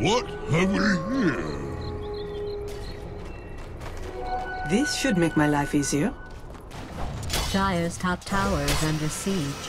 What have we here? This should make my life easier. Dire's top tower is under siege.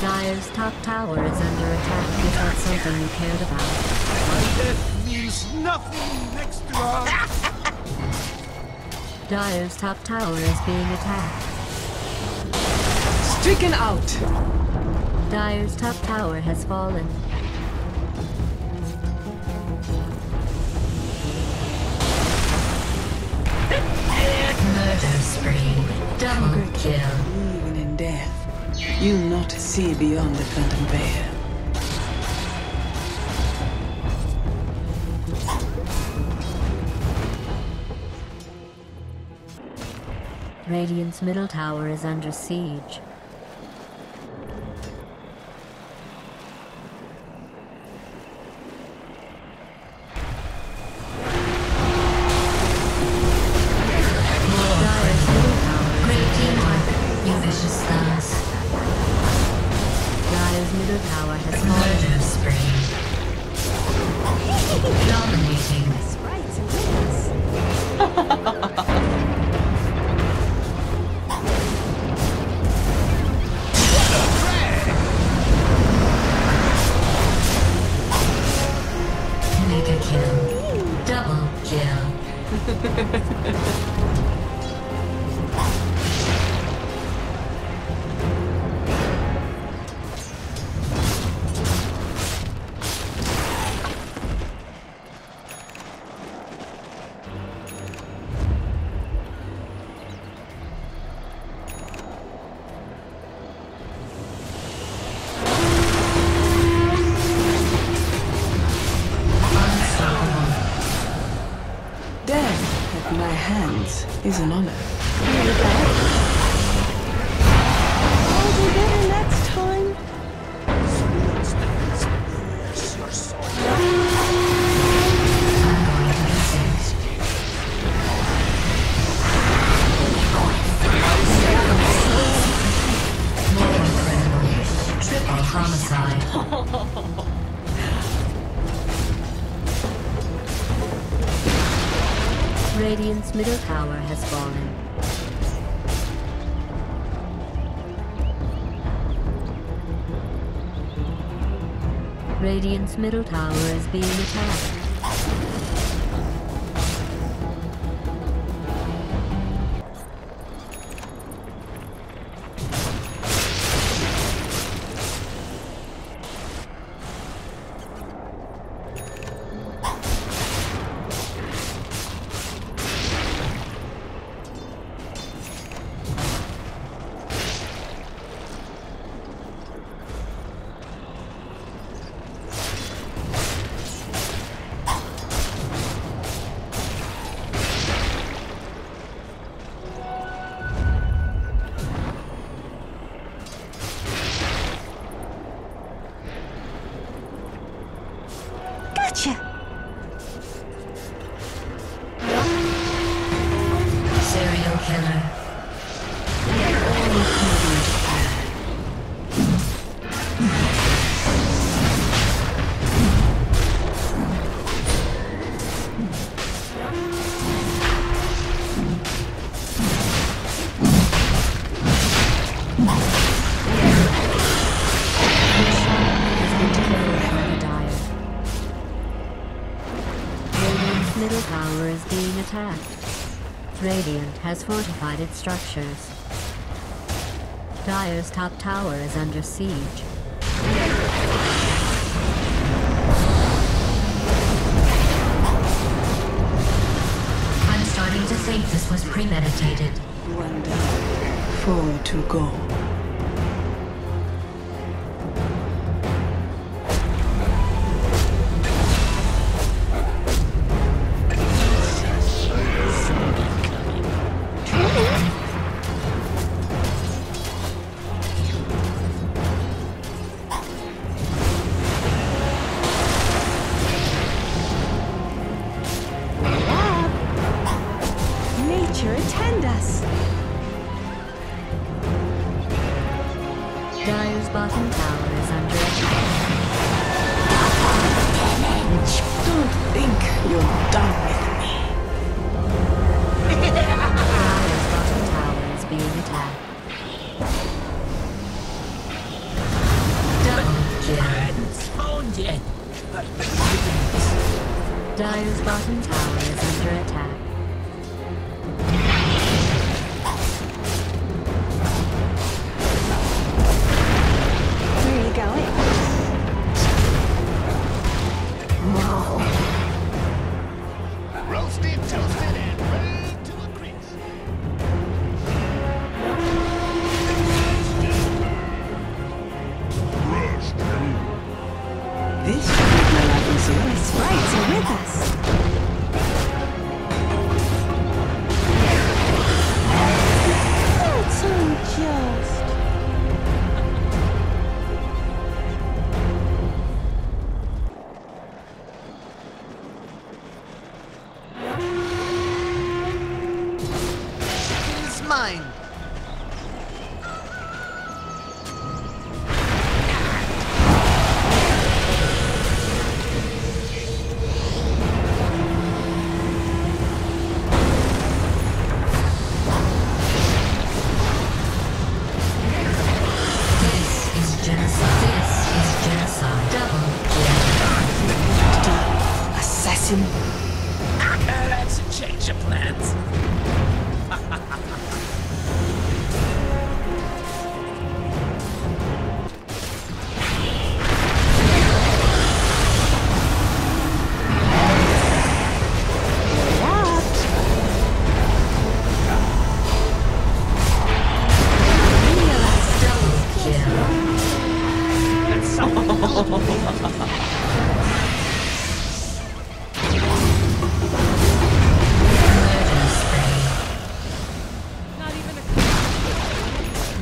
Dire's top tower is under attack. Is that something you cared about? Death means nothing next to us! Dire's top tower is being attacked. Stricken out! Dire's top tower has fallen. Murder spree. Double kill. Even in death. You not see beyond the Phantom Bear. Radiant's middle tower is under siege. Is an honor. I'll be better next time. Triple homicide. Radiant's middle tower has fallen. Radiant's middle tower is being attacked. Radiant has fortified its structures. Dire's top tower is under siege. I'm starting to think this was premeditated. One down, four to go. Attend us. Dire's bottom tower is under attack. Don't think you're done with me. Dire's bottom tower is being attacked. Dire's bottom tower is under attack.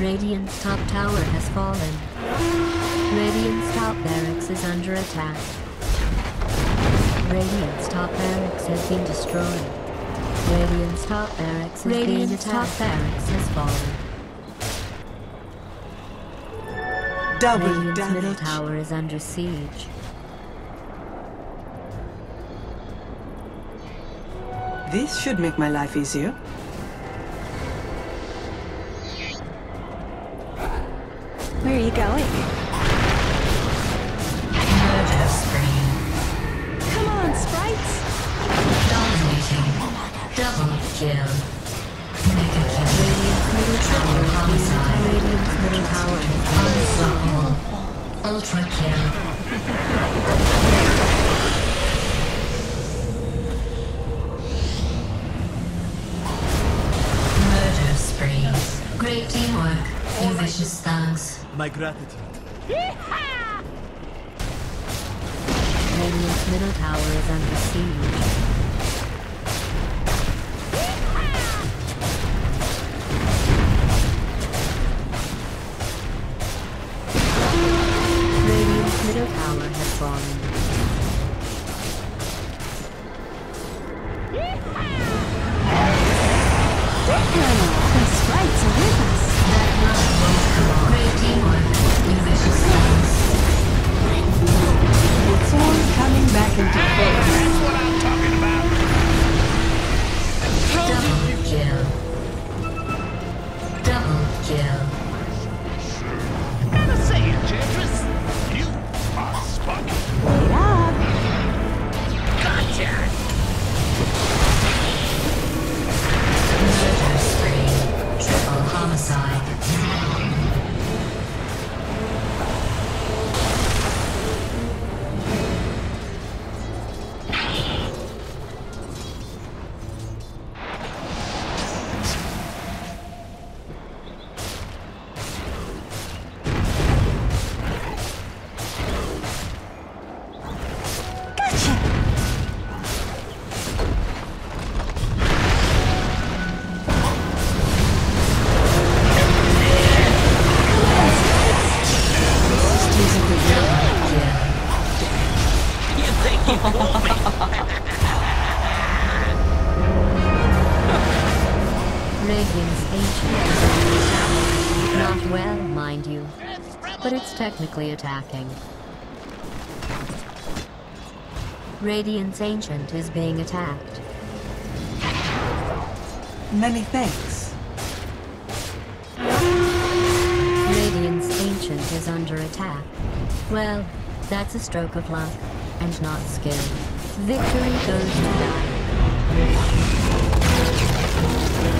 Radiant's top tower has fallen. Radiant's top barracks is under attack. Radiant's top barracks has been destroyed. Radiant's top barracks has been attacked. Radiant's top barracks has fallen. Radiant's middle tower is under siege. This should make my life easier. Where are you going? Murder spree. Come on, sprites! Dominating. Double kill. Mega kill. Radiant's middle tower homicide. Radiant's middle tower unstoppable. Ultra kill. Murder spree. Great teamwork, you vicious thugs. My gratitude. Yee-haw! Radiant's middle tower is under siege. Yee-haw! Radiant's middle tower has fallen. Yee-haw! The sprites are with us. Great teamwork. It's all coming back into focus. That's what I'm talking about. Double kill. Double kill. Gotta say, Enchantress, you are spotty. Wait up. Gotcha. Murder spree. Triple homicide. Radiant's ancient. Not well, mind you. but it's technically attacking. Radiant's Ancient is being attacked. Many thanks. Radiant's Ancient is under attack. Well, that's a stroke of luck, and not skill. Victory goes to Dire.